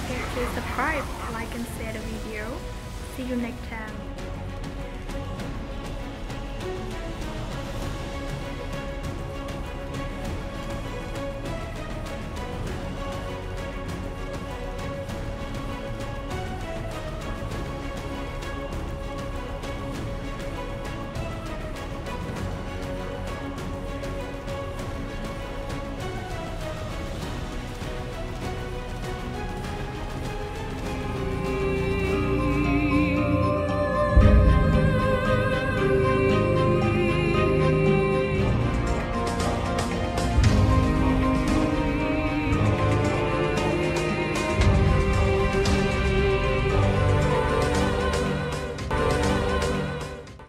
forget to subscribe, like and share the video. See you next time.